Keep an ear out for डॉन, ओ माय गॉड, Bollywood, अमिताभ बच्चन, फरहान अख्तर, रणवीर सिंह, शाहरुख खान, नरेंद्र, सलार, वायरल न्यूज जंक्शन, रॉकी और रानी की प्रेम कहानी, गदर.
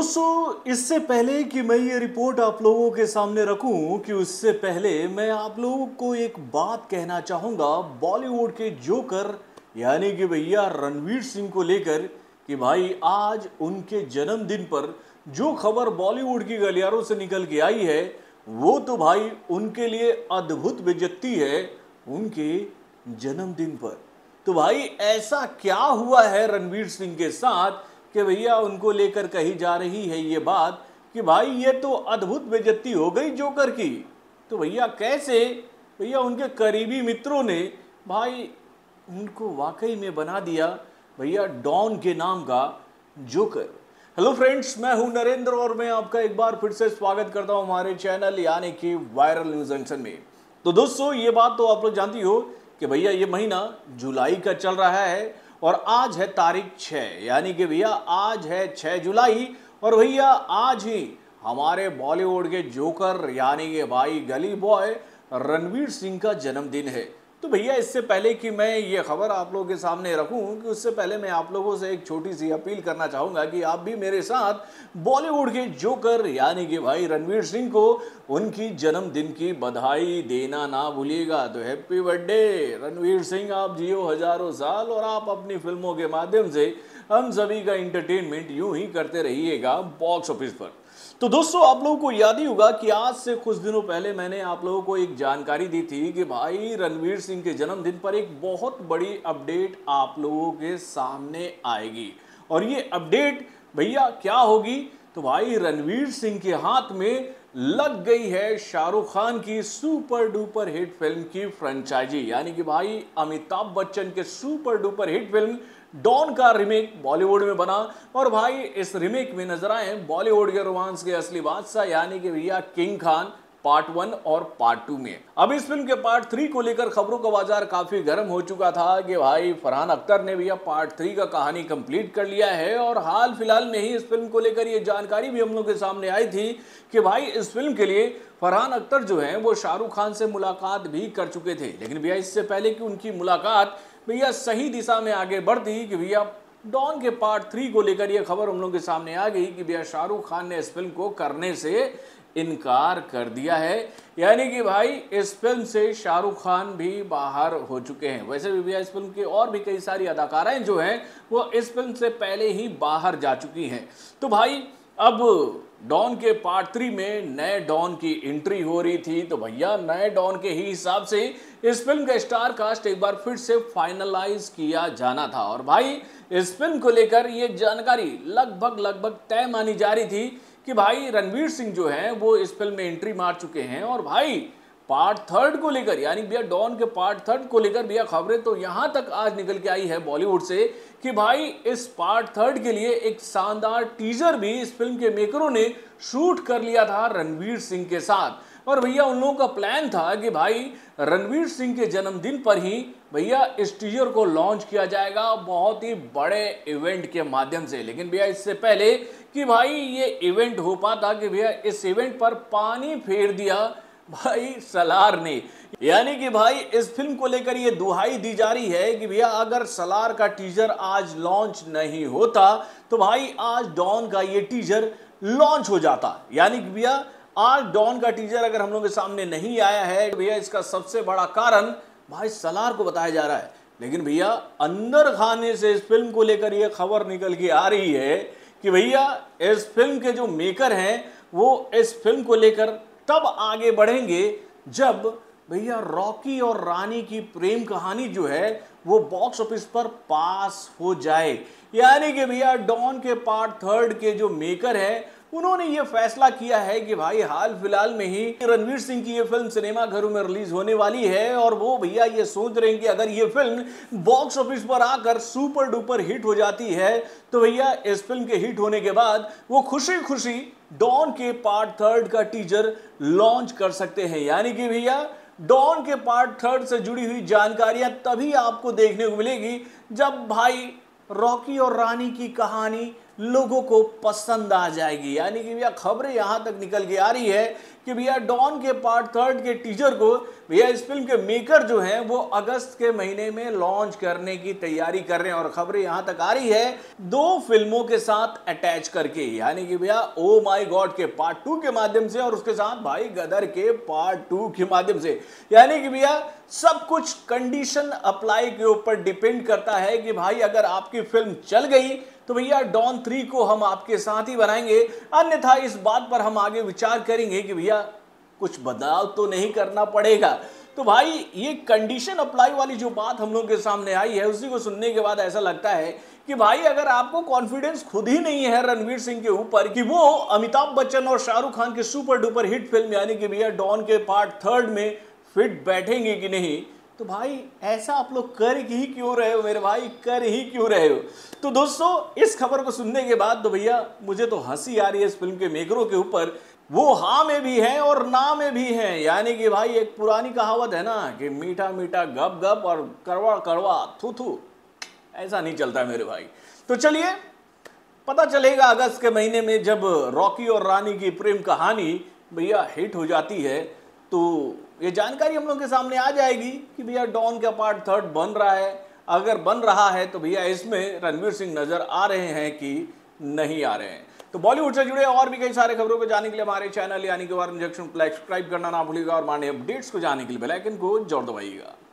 दोस्तों, इससे पहले कि मैं ये रिपोर्ट आप लोगों के सामने रखूं कि उससे पहले मैं आप लोगों को एक बात कहना चाहूँगा बॉलीवुड के जोकर यानी कि भैया रणवीर सिंह को लेकर कि भाई आज उनके जन्मदिन पर जो खबर बॉलीवुड की गलियारों से निकल के आई है वो तो भाई उनके लिए अद्भुत बेइज्जती है उनके जन्मदिन पर। तो भाई ऐसा क्या हुआ है रणवीर सिंह के साथ कि भैया उनको लेकर कही जा रही है ये बात कि भाई ये तो अद्भुत बेइज्जती हो गई जोकर की। तो भैया कैसे भैया उनके करीबी मित्रों ने भाई उनको वाकई में बना दिया भैया डॉन के नाम का जोकर। हेलो फ्रेंड्स, मैं हूं नरेंद्र और मैं आपका एक बार फिर से स्वागत करता हूं हमारे चैनल यानी कि वायरल न्यूज जंक्शन में। तो दोस्तों ये बात तो आप लोग जानती हो कि भैया ये महीना जुलाई का चल रहा है और आज है तारीख 6 यानी कि भैया आज है 6 जुलाई और भैया आज ही हमारे बॉलीवुड के जोकर यानी कि भाई गली बॉय रणवीर सिंह का जन्मदिन है। तो भैया इससे पहले कि मैं ये खबर आप लोगों के सामने रखूं कि उससे पहले मैं आप लोगों से एक छोटी सी अपील करना चाहूँगा कि आप भी मेरे साथ बॉलीवुड के जोकर यानी कि भाई रणवीर सिंह को उनकी जन्मदिन की बधाई देना ना भूलिएगा। तो हैप्पी बर्थडे रणवीर सिंह, आप जियो हजारों साल और आप अपनी फिल्मों के माध्यम से हम सभी का इंटरटेनमेंट यूं ही करते रहिएगा बॉक्स ऑफिस पर। तो दोस्तों आप लोगों को याद ही होगा कि आज से कुछ दिनों पहले मैंने आप लोगों को एक जानकारी दी थी कि भाई रणवीर सिंह के जन्मदिन पर एक बहुत बड़ी अपडेट आप लोगों के सामने आएगी और ये अपडेट भैया क्या होगी तो भाई रणवीर सिंह के हाथ में लग गई है शाहरुख खान की सुपर डुपर हिट फिल्म की फ्रेंचाइजी यानी कि भाई अमिताभ बच्चन के super duper hit film डॉन का रीमेक बॉलीवुड में बना और भाई इस रीमेक में नजर आए बॉलीवुड के रोमांस के असली बादशाह यानी कि भैया किंग खान पार्ट 1 और पार्ट 2 में। अब इस फिल्म के पार्ट 3 को लेकर खबरों का बाजार काफी गर्म हो चुका था कि भाई फरहान अख्तर ने भैया पार्ट 3 का कहानी कंप्लीट कर लिया है और हाल फिलहाल में ही इस फिल्म को लेकर ये जानकारी भी हम लोग के सामने आई थी कि भाई इस फिल्म के लिए फरहान अख्तर जो है वो शाहरुख खान से मुलाकात भी कर चुके थे। लेकिन भैया इससे पहले कि उनकी मुलाकात भैया सही दिशा में आगे बढ़ती कि भैया डॉन के पार्ट 3 को लेकर यह खबर हम लोग के सामने आ गई कि भैया शाहरुख खान ने इस फिल्म को करने से इनकार कर दिया है यानी कि भाई इस फिल्म से शाहरुख खान भी बाहर हो चुके हैं। वैसे भी भैया इस फिल्म के और भी कई सारी अदाकाराएं जो हैं वो इस फिल्म से पहले ही बाहर जा चुकी हैं। तो भाई अब डॉन के पार्ट 3 में नए डॉन की एंट्री हो रही थी तो भैया नए डॉन के ही हिसाब से इस फिल्म का स्टार कास्ट एक बार फिर से फाइनलाइज किया जाना था और भाई इस फिल्म को लेकर ये जानकारी लगभग तय मानी जा रही थी कि भाई रणवीर सिंह जो हैं वो इस फिल्म में एंट्री मार चुके हैं और भाई पार्ट 3 को लेकर यानी भैया डॉन के पार्ट 3 को लेकर भैया खबरें तो यहाँ तक आज निकल के आई है बॉलीवुड से कि भाई इस पार्ट 3 के लिए एक शानदार टीजर भी इस फिल्म के मेकरों ने शूट कर लिया था रणवीर सिंह के साथ और भैया उन लोगों का प्लान था कि भाई रणवीर सिंह के जन्मदिन पर ही भैया इस टीजर को लॉन्च किया जाएगा बहुत ही बड़े इवेंट के माध्यम से। लेकिन भैया इससे पहले कि भाई ये इवेंट हो पाता कि भैया इस इवेंट पर पानी फेर दिया भाई सलार ने यानी कि भाई इस फिल्म को लेकर ये दुहाई दी जा रही है कि भैया अगर सलार का टीजर आज लॉन्च नहीं होता तो भाई आज डॉन का ये टीजर लॉन्च हो जाता यानी कि भैया आज डॉन का टीजर अगर हम लोग के सामने नहीं आया है भैया इसका सबसे बड़ा कारण भाई सलार को बताया जा रहा है। लेकिन भैया अंदर खाने से इस फिल्म को लेकर यह खबर निकल के आ रही है कि भैया इस फिल्म के जो मेकर हैं वो इस फिल्म को लेकर तब आगे बढ़ेंगे जब भैया रॉकी और रानी की प्रेम कहानी जो है वो बॉक्स ऑफिस पर पास हो जाए यानी कि भैया डॉन के पार्ट 3 के जो मेकर हैं उन्होंने ये फैसला किया है कि भाई हाल फिलहाल में ही रणवीर सिंह की ये फिल्म सिनेमाघरों में रिलीज होने वाली है और वो भैया ये सोच रहे हैं कि अगर ये फिल्म बॉक्स ऑफिस पर आकर सुपर डुपर हिट हो जाती है तो भैया इस फिल्म के हिट होने के बाद वो खुशी खुशी डॉन के पार्ट 3 का टीजर लॉन्च कर सकते हैं यानी कि भैया डॉन के पार्ट 3 से जुड़ी हुई जानकारियां तभी आपको देखने को मिलेगी जब भाई रॉकी और रानी की कहानी लोगों को पसंद आ जाएगी। यानी कि भैया खबरें यहाँ तक निकल के आ रही है कि भैया डॉन के पार्ट 3 के टीजर को भैया इस फिल्म के मेकर जो हैं वो अगस्त के महीने में लॉन्च करने की तैयारी कर रहे हैं। और खबरें यहाँ तक आ रही है 2 फिल्मों के साथ अटैच करके, यानी कि भैया ओ माय गॉड के पार्ट 2 के माध्यम से और उसके साथ भाई गदर के पार्ट 2 के माध्यम से। यानी कि भैया सब कुछ कंडीशन अप्लाई के ऊपर डिपेंड करता है कि भाई अगर आपकी फिल्म चल गई तो भैया डॉन 3 को हम आपके साथ ही बनाएंगे, अन्यथा इस बात पर हम आगे विचार करेंगे कि भैया कुछ बदलाव तो नहीं करना पड़ेगा। तो भाई ये कंडीशन अप्लाई वाली जो बात हम लोग के सामने आई है उसी को सुनने के बाद ऐसा लगता है कि भाई अगर आपको कॉन्फिडेंस खुद ही नहीं है रणवीर सिंह के ऊपर कि वो अमिताभ बच्चन और शाहरुख खान की सुपर डुपर हिट फिल्म यानी कि भैया डॉन के पार्ट 3 में फिट बैठेंगे कि नहीं, तो भाई ऐसा आप लोग कर ही क्यों रहे हो मेरे भाई, कर ही क्यों रहे हो। तो दोस्तों इस खबर को सुनने के बाद तो भैया मुझे तो हंसी आ रही है इस फिल्म के मेकरों के ऊपर, वो हाँ में भी हैं और ना में भी हैं। यानी कि भाई एक पुरानी कहावत है ना कि मीठा मीठा गप गप और कड़वा कड़वा थू थू, ऐसा नहीं चलता मेरे भाई। तो चलिए पता चलेगा अगस्त के महीने में जब रॉकी और रानी की प्रेम कहानी भैया हिट हो जाती है तो ये जानकारी हम लोग के सामने आ जाएगी कि भैया डॉन का पार्ट 3 बन रहा है। अगर बन रहा है तो भैया इसमें रणवीर सिंह नज़र आ रहे हैं कि नहीं आ रहे हैं। तो बॉलीवुड से जुड़े और भी कई सारे खबरों को जानने के लिए हमारे चैनल यानी कि वायरल न्यूज जंक्शन को सब्सक्राइब करना ना भूलिएगा और हमारे अपडेट्स को जानने के लिए बेल आइकन को जरूर दबाइएगा।